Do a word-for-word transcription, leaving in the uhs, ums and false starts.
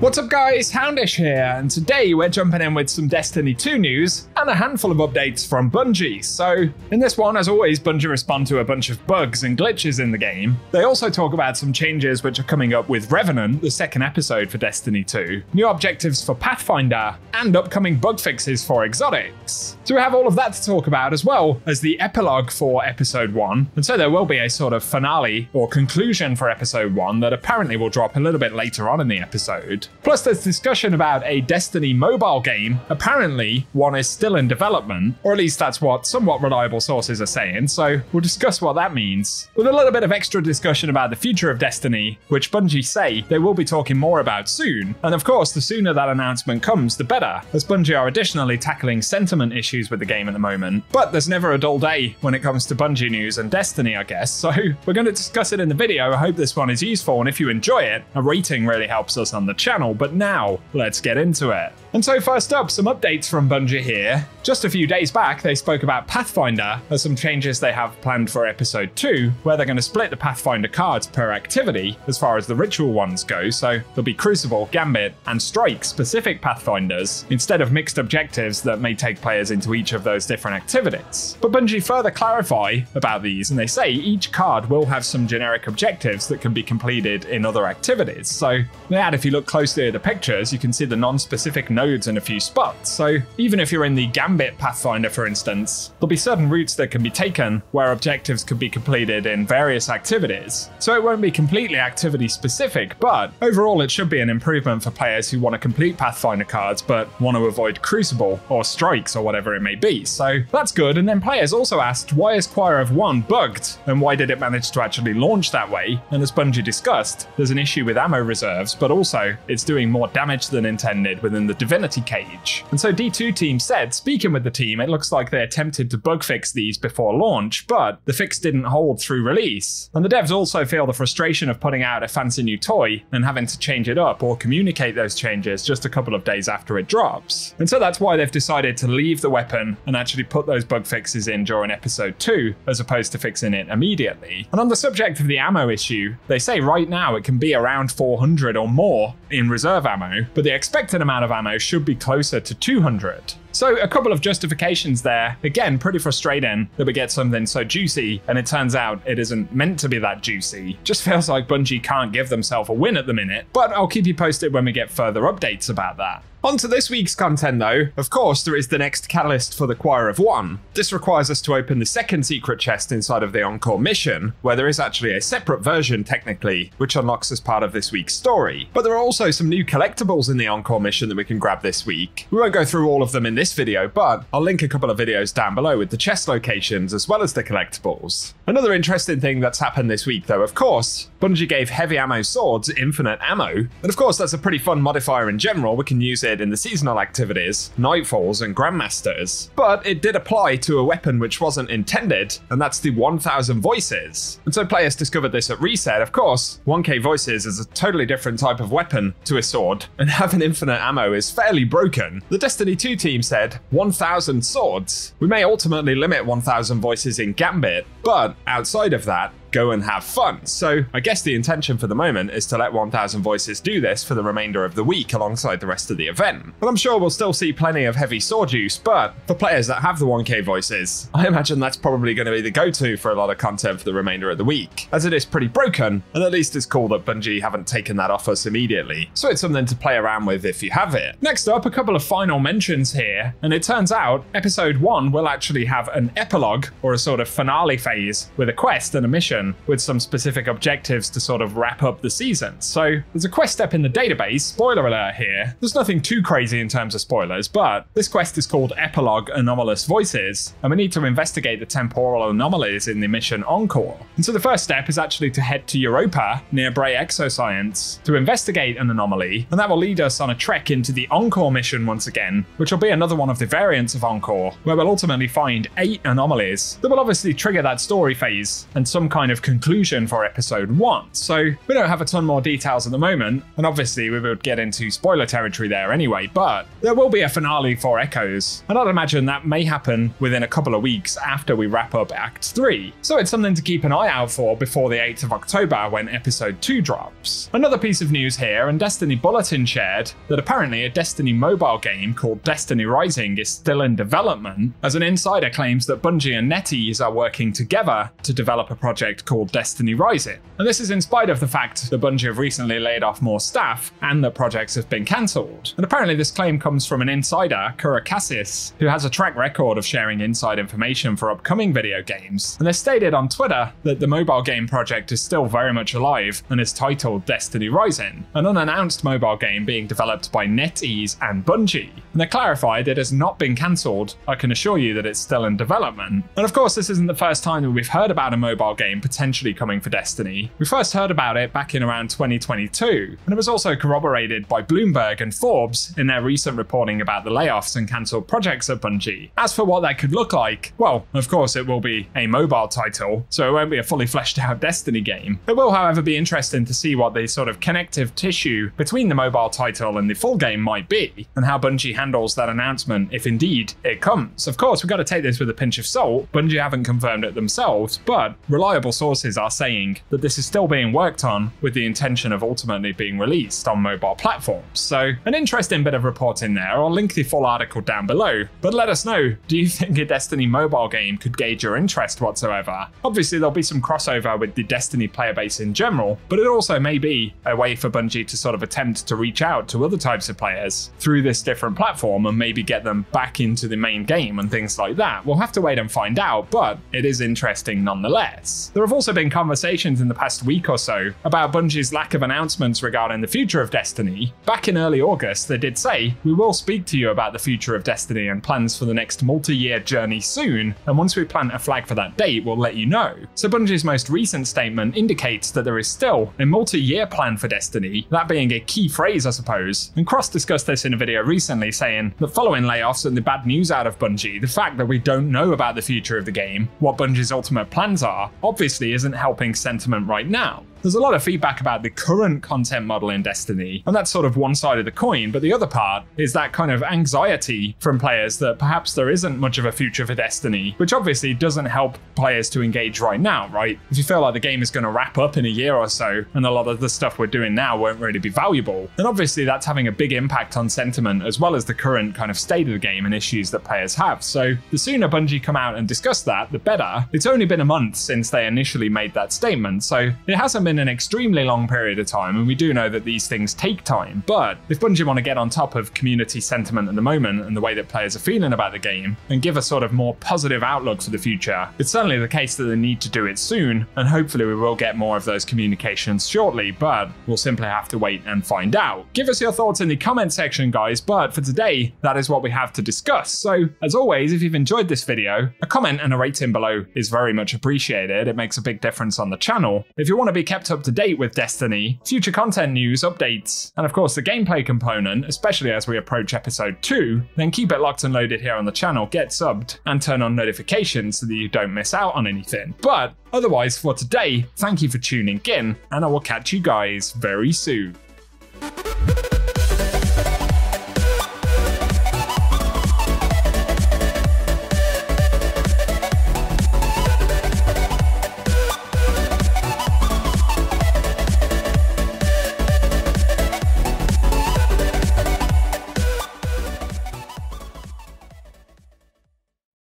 What's up guys, Houndish here, and today we're jumping in with some Destiny two news and a handful of updates from Bungie. So in this one, as always, Bungie respond to a bunch of bugs and glitches in the game. They also talk about some changes which are coming up with Revenant, the second episode for Destiny two, new objectives for Pathfinder, and upcoming bug fixes for Exotics. So we have all of that to talk about, as well as the epilogue for episode one, and so there will be a sort of finale or conclusion for episode one that apparently will drop a little bit later on in the episode. Plus, there's discussion about a Destiny mobile game. Apparently, one is still in development, or at least that's what somewhat reliable sources are saying, so we'll discuss what that means. With a little bit of extra discussion about the future of Destiny, which Bungie say they will be talking more about soon, and of course, the sooner that announcement comes, the better, as Bungie are additionally tackling sentiment issues with the game at the moment. But there's never a dull day when it comes to Bungie news and Destiny, I guess, so we're going to discuss it in the video. I hope this one is useful, and if you enjoy it, a rating really helps us on the channel. But now, let's get into it. And so first up, some updates from Bungie here. Just a few days back, they spoke about Pathfinder as some changes they have planned for episode two, where they're going to split the Pathfinder cards per activity as far as the ritual ones go, so there'll be Crucible, Gambit, and Strike-specific Pathfinders, instead of mixed objectives that may take players into each of those different activities. But Bungie further clarify about these, and they say each card will have some generic objectives that can be completed in other activities. So they add, if you look closely to the pictures, you can see the non-specific nodes in a few spots, so even if you're in the Gambit Pathfinder, for instance, there'll be certain routes that can be taken where objectives could be completed in various activities, so it won't be completely activity-specific, but overall it should be an improvement for players who want to complete Pathfinder cards but want to avoid Crucible or Strikes or whatever it may be, so that's good. And then players also asked, why is Choir of One bugged, and why did it manage to actually launch that way? And as Bungie discussed, there's an issue with ammo reserves, but also it's doing more damage than intended within the Divinity Cage. And so D two team said, speaking with the team, it looks like they attempted to bug fix these before launch, but the fix didn't hold through release. And the devs also feel the frustration of putting out a fancy new toy and having to change it up or communicate those changes just a couple of days after it drops. And so that's why they've decided to leave the weapon and actually put those bug fixes in during episode two, as opposed to fixing it immediately. And on the subject of the ammo issue, they say right now it can be around four hundred or more in reserve ammo, but the expected amount of ammo should be closer to two hundred. So a couple of justifications there. Again, pretty frustrating that we get something so juicy and it turns out it isn't meant to be that juicy. Just feels like Bungie can't give themselves a win at the minute, but I'll keep you posted when we get further updates about that. On to this week's content though. Of course, there is the next catalyst for the Choir of One. This requires us to open the second secret chest inside of the Encore mission, where there is actually a separate version technically, which unlocks as part of this week's story. But there are also some new collectibles in the Encore mission that we can grab this week. We won't go through all of them in this this video, but I'll link a couple of videos down below with the chest locations as well as the collectibles. Another interesting thing that's happened this week though, of course, Bungie gave heavy ammo swords infinite ammo, and of course that's a pretty fun modifier in general. We can use it in the seasonal activities, Nightfalls and Grandmasters, but it did apply to a weapon which wasn't intended, and that's the one thousand Voices. And so players discovered this at reset. Of course, one K Voices is a totally different type of weapon to a sword, and having infinite ammo is fairly broken. The Destiny two team said one thousand swords. We may ultimately limit one thousand voices in Gambit, but outside of that, go and have fun. So I guess the intention for the moment is to let one thousand voices do this for the remainder of the week alongside the rest of the event. But I'm sure we'll still see plenty of heavy sword use, but for players that have the one K voices, I imagine that's probably going to be the go-to for a lot of content for the remainder of the week, as it is pretty broken, and at least it's cool that Bungie haven't taken that off us immediately. So it's something to play around with if you have it. Next up, a couple of final mentions here, and it turns out episode one will actually have an epilogue, or a sort of finale phase, with a quest and a mission, with some specific objectives to sort of wrap up the season. So there's a quest step in the database, spoiler alert here. There's nothing too crazy in terms of spoilers, but this quest is called Epilogue Anomalous Voices, and we need to investigate the temporal anomalies in the mission Encore. And so the first step is actually to head to Europa near Bray Exoscience to investigate an anomaly, and that will lead us on a trek into the Encore mission once again, which will be another one of the variants of Encore, where we'll ultimately find eight anomalies that will obviously trigger that story phase and some kind of of conclusion for episode one. So we don't have a ton more details at the moment, and obviously we would get into spoiler territory there anyway, but there will be a finale for Echoes, and I'd imagine that may happen within a couple of weeks after we wrap up Act three, so it's something to keep an eye out for before the eighth of October when Episode two drops. Another piece of news here, and Destiny Bulletin shared that apparently a Destiny mobile game called Destiny Rising is still in development, as an insider claims that Bungie and NetEase are working together to develop a project called Destiny Rising, and this is in spite of the fact that Bungie have recently laid off more staff and that projects have been cancelled. And apparently this claim comes from an insider, Kura Kassius, who has a track record of sharing inside information for upcoming video games, and they stated on Twitter that the mobile game project is still very much alive and is titled Destiny Rising, an unannounced mobile game being developed by NetEase and Bungie, and they clarified it has not been cancelled. I can assure you that it's still in development. And of course this isn't the first time that we've heard about a mobile game potentially coming for Destiny. We first heard about it back in around twenty twenty-two, and it was also corroborated by Bloomberg and Forbes in their recent reporting about the layoffs and cancelled projects at Bungie. As for what that could look like, well, of course it will be a mobile title, so it won't be a fully fleshed out Destiny game. It will however be interesting to see what the sort of connective tissue between the mobile title and the full game might be, and how Bungie handles that announcement if indeed it comes. Of course, we've got to take this with a pinch of salt. Bungie haven't confirmed it themselves, but reliable sources are saying that this is still being worked on with the intention of ultimately being released on mobile platforms. So an interesting bit of reporting there. I'll link the full article down below, but let us know, do you think a Destiny mobile game could gauge your interest whatsoever? Obviously there'll be some crossover with the Destiny player base in general, but it also may be a way for Bungie to sort of attempt to reach out to other types of players through this different platform and maybe get them back into the main game and things like that. We'll have to wait and find out, but it is interesting nonetheless. There have also been conversations in the past week or so about Bungie's lack of announcements regarding the future of Destiny. Back in early August, they did say, "We will speak to you about the future of Destiny and plans for the next multi-year journey soon, and once we plant a flag for that date, we'll let you know." So Bungie's most recent statement indicates that there is still a multi-year plan for Destiny, that being a key phrase, I suppose, and Cross discussed this in a video recently, saying that following layoffs and the bad news out of Bungie, the fact that we don't know about the future of the game, what Bungie's ultimate plans are, obviously isn't helping sentiment right now. There's a lot of feedback about the current content model in Destiny, and that's sort of one side of the coin, but the other part is that kind of anxiety from players that perhaps there isn't much of a future for Destiny, which obviously doesn't help players to engage right now, right? If you feel like the game is going to wrap up in a year or so, and a lot of the stuff we're doing now won't really be valuable, then obviously that's having a big impact on sentiment as well as the current kind of state of the game and issues that players have. So the sooner Bungie come out and discuss that, the better. It's only been a month since they initially made that statement, so it hasn't been in an extremely long period of time, and we do know that these things take time, but if Bungie want to get on top of community sentiment at the moment and the way that players are feeling about the game and give a sort of more positive outlook for the future, it's certainly the case that they need to do it soon, and hopefully we will get more of those communications shortly, but we'll simply have to wait and find out. Give us your thoughts in the comment section, guys, but for today that is what we have to discuss. So as always, if you've enjoyed this video, a comment and a rating below is very much appreciated. It makes a big difference on the channel. If you want to be kept up to date with Destiny, future content news, updates, and of course the gameplay component, especially as we approach episode two, then keep it locked and loaded here on the channel, get subbed, and turn on notifications so that you don't miss out on anything. But otherwise for today, thank you for tuning in, and I will catch you guys very soon.